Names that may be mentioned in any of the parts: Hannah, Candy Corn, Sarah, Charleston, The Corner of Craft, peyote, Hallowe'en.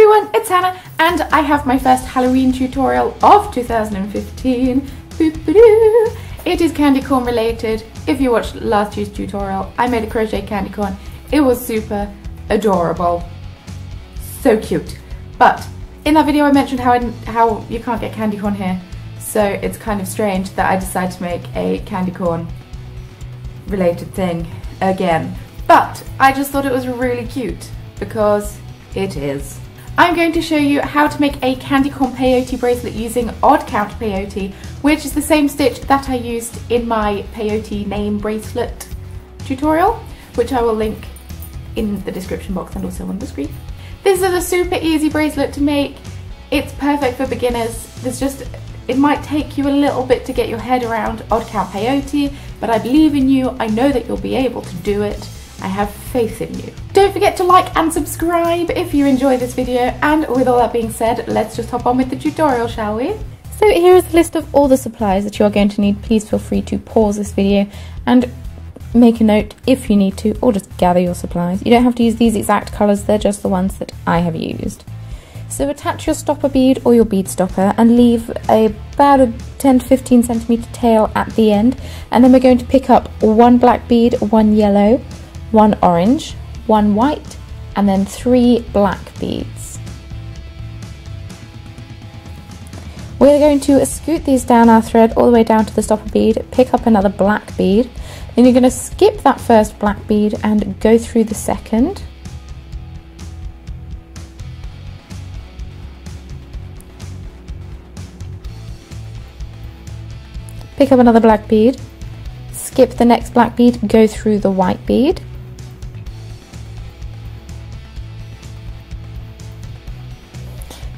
everyone, it's Hannah, and I have my first Halloween tutorial of 2015. It is candy corn related. If you watched last year's tutorial, I made a crochet candy corn. It was super adorable. So cute. But in that video I mentioned how you can't get candy corn here. So it's kind of strange that I decided to make a candy corn related thing again. But I just thought it was really cute because it is. I'm going to show you how to make a candy corn peyote bracelet using odd count peyote, which is the same stitch that I used in my peyote name bracelet tutorial, which I will link in the description box and also on the screen. This is a super easy bracelet to make. It's perfect for beginners. It might take you a little bit to get your head around odd count peyote, but I believe in you. I know that you'll be able to do it. I have faith in you. Don't forget to like and subscribe if you enjoy this video, and with all that being said, let's just hop on with the tutorial, shall we? So here is the list of all the supplies that you're going to need. Please feel free to pause this video and make a note if you need to, or just gather your supplies. You don't have to use these exact colours, they're just the ones that I have used. So attach your stopper bead or your bead stopper and leave about a 10 to 15 centimetre tail at the end, and then we're going to pick up one black bead, one yellow, one orange, one white, and then three black beads. We're going to scoot these down our thread all the way down to the stopper bead, pick up another black bead, then you're going to skip that first black bead and go through the second. Pick up another black bead, skip the next black bead, go through the white bead.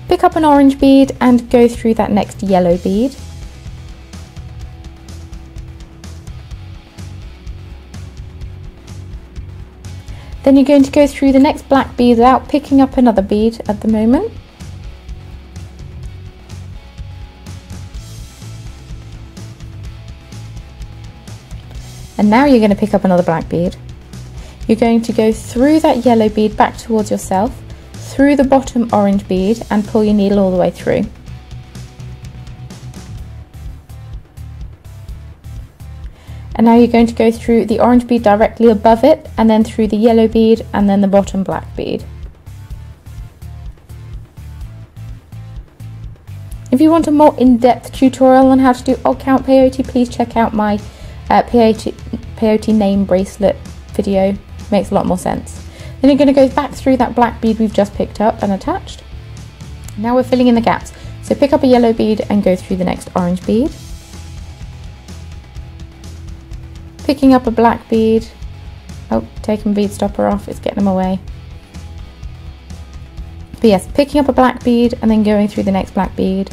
Pick up an orange bead and go through that next yellow bead. Then you're going to go through the next black bead without picking up another bead at the moment. And now you're going to pick up another black bead. You're going to go through that yellow bead back towards yourself, through the bottom orange bead, and pull your needle all the way through. And now you're going to go through the orange bead directly above it, and then through the yellow bead, and then the bottom black bead. If you want a more in-depth tutorial on how to do odd count peyote, please check out my peyote name bracelet video. Makes a lot more sense. Then you're going to go back through that black bead we've just picked up and attached. Now we're filling in the gaps. So pick up a yellow bead and go through the next orange bead. Picking up a black bead. Oh, taking bead stopper off, it's getting them away. But yes, picking up a black bead and then going through the next black bead.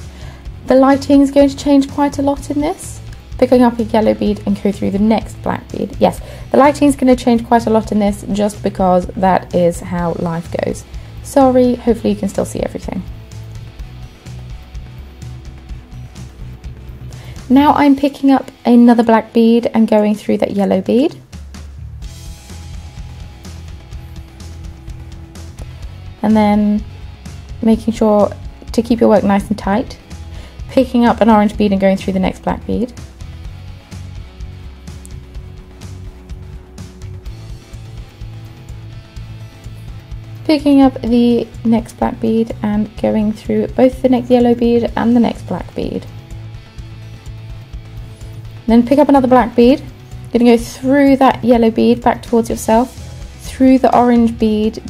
The lighting is going to change quite a lot in this. Picking up a yellow bead and go through the next black bead. Yes, the lighting is going to change quite a lot in this just because that is how life goes. Sorry, hopefully you can still see everything. Now I'm picking up another black bead and going through that yellow bead. And then making sure to keep your work nice and tight. Picking up an orange bead and going through the next black bead. Picking up the next black bead and going through both the next yellow bead and the next black bead. Then pick up another black bead. You're going to go through that yellow bead back towards yourself, through the orange bead,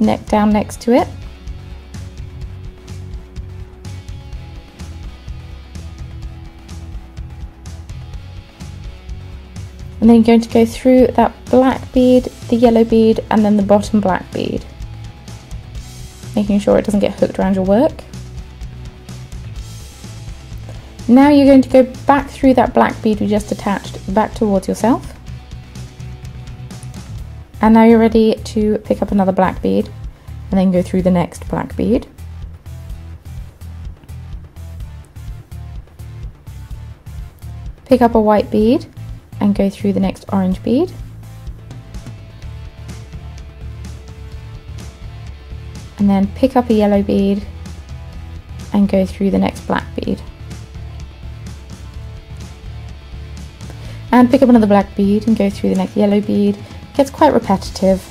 neck down next to it. And then you're going to go through that black bead, the yellow bead, and then the bottom black bead. Making sure it doesn't get hooked around your work. Now you're going to go back through that black bead we just attached, back towards yourself. And now you're ready to pick up another black bead, and then go through the next black bead. Pick up a white bead and go through the next orange bead. and then pick up a yellow bead and go through the next black bead. And pick up another black bead and go through the next yellow bead. It gets quite repetitive.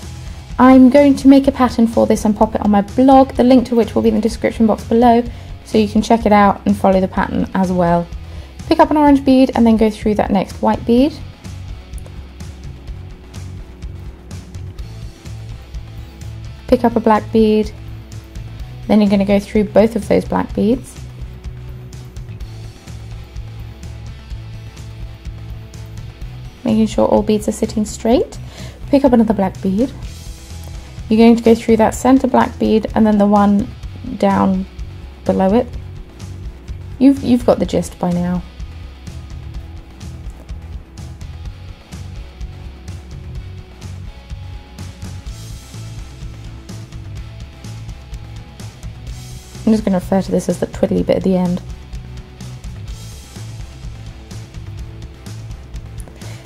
I'm going to make a pattern for this and pop it on my blog, the link to which will be in the description box below, so you can check it out and follow the pattern as well. Pick up an orange bead and then go through that next white bead. Pick up a black bead, then you're going to go through both of those black beads. Making sure all beads are sitting straight. Pick up another black bead. You're going to go through that center black bead and then the one down below it. You've got the gist by now. I'm just going to refer to this as the twiddly bit at the end.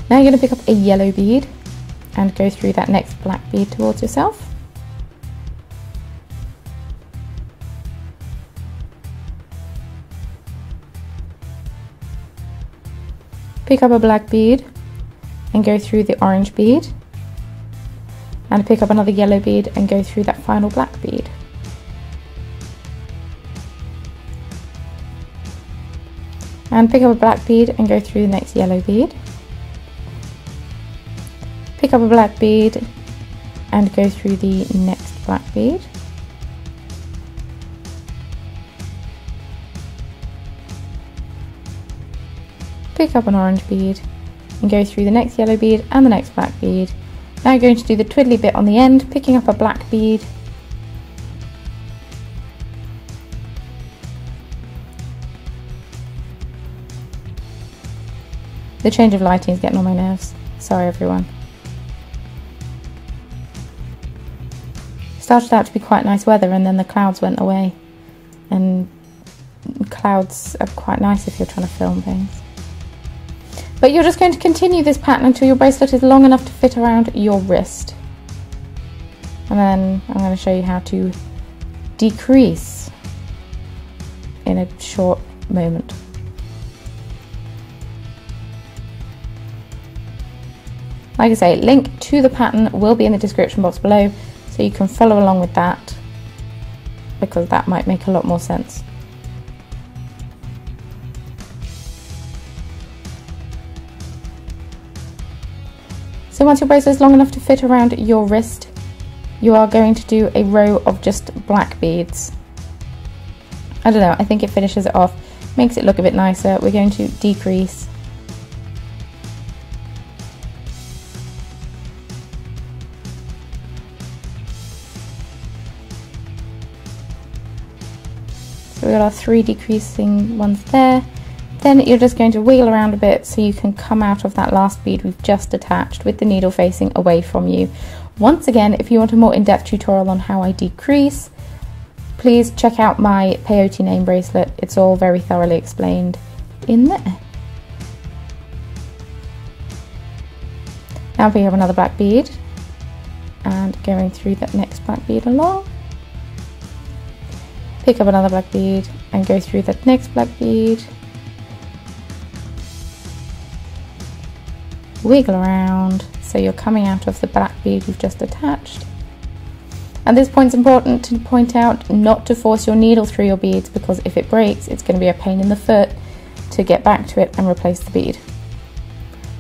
Now you're going to pick up a yellow bead and go through that next black bead towards yourself. Pick up a black bead and go through the orange bead, and pick up another yellow bead and go through that final black bead. And pick up a black bead and go through the next yellow bead. Pick up a black bead and go through the next black bead. Pick up an orange bead and go through the next yellow bead and the next black bead. Now you're going to do the twiddly bit on the end, picking up a black bead, the change of lighting is getting on my nerves, sorry everyone. Started out to be quite nice weather and then the clouds went away, and clouds are quite nice if you're trying to film things. But you're just going to continue this pattern until your bracelet is long enough to fit around your wrist. And then I'm going to show you how to decrease in a short moment. Like I say, link to the pattern will be in the description box below, so you can follow along with that, because that might make a lot more sense. So once your bracelet is long enough to fit around your wrist, you are going to do a row of just black beads. I don't know, I think it finishes it off, makes it look a bit nicer. We're going to decrease. So we've got our three decreasing ones there. Then you're just going to wiggle around a bit so you can come out of that last bead we've just attached with the needle facing away from you. Once again, if you want a more in-depth tutorial on how I decrease, please check out my peyote name bracelet. It's all very thoroughly explained in there. Now we have another black bead and going through that next black bead along. Pick up another black bead and go through that next black bead. Wiggle around so you're coming out of the black bead you've just attached. At this point, it's important to point out not to force your needle through your beads, because if it breaks, it's going to be a pain in the foot to get back to it and replace the bead.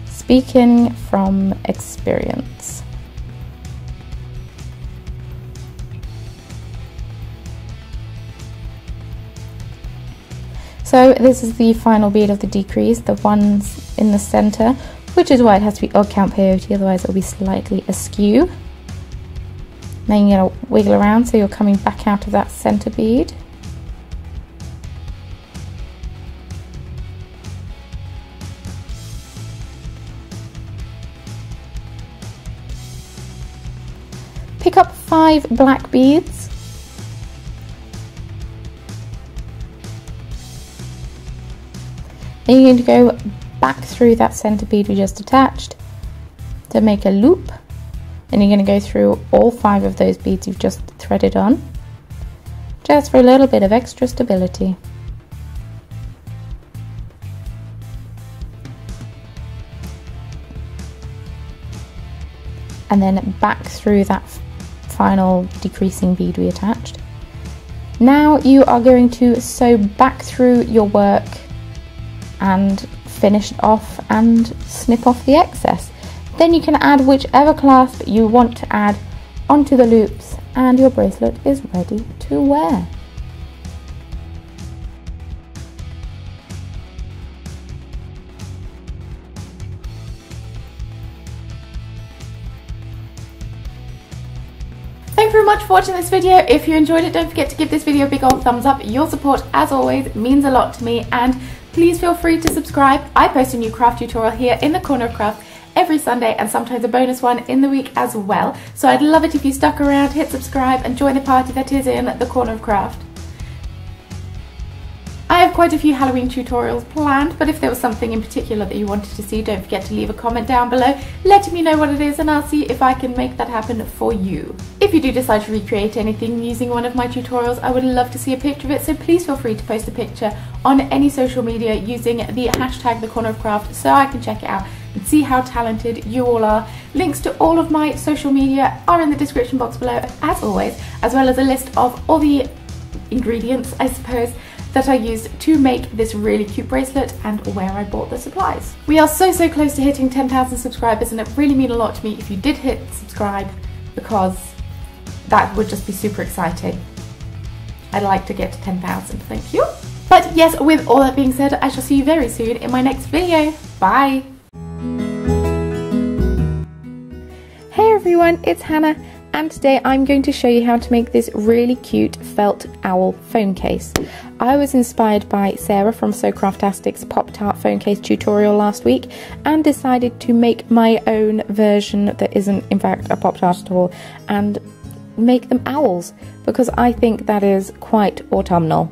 Speaking from experience. So this is the final bead of the decrease, the ones in the center, which is why it has to be odd count peyote, otherwise it'll be slightly askew. Now you're going to wiggle around so you're coming back out of that center bead. Pick up 5 black beads. Then you're going to go back through that center bead we just attached to make a loop, and you're going to go through all 5 of those beads you've just threaded on. just for a little bit of extra stability. And then back through that final decreasing bead we attached. Now you are going to sew back through your work and finish it off and snip off the excess. Then you can add whichever clasp you want to add onto the loops and your bracelet is ready to wear. Thank you very much for watching this video. If you enjoyed it, don't forget to give this video a big old thumbs up. Your support, as always, means a lot to me, and please feel free to subscribe. I post a new craft tutorial here in the Corner of Craft every Sunday, and sometimes a bonus one in the week as well. So I'd love it if you stuck around, hit subscribe and join the party that is in the Corner of Craft. I have quite a few Halloween tutorials planned, but if there was something in particular that you wanted to see, don't forget to leave a comment down below letting me know what it is, and I'll see if I can make that happen for you. If you do decide to recreate anything using one of my tutorials, I would love to see a picture of it, so please feel free to post a picture on any social media using the hashtag #TheCornerOfCraft so I can check it out and see how talented you all are. Links to all of my social media are in the description box below, as always, as well as a list of all the ingredients, I suppose, that I used to make this really cute bracelet and where I bought the supplies. We are so close to hitting 10,000 subscribers, and it really means a lot to me if you did hit subscribe, because that would just be super exciting. I'd like to get to 10,000, thank you. But yes, with all that being said, I shall see you very soon in my next video. Bye! Hey everyone, it's Hannah, and today I'm going to show you how to make this really cute felt owl phone case. I was inspired by Sarah from So Craftastic's Pop Tart phone case tutorial last week and decided to make my own version that isn't in fact a Pop Tart at all and make them owls, because I think that is quite autumnal.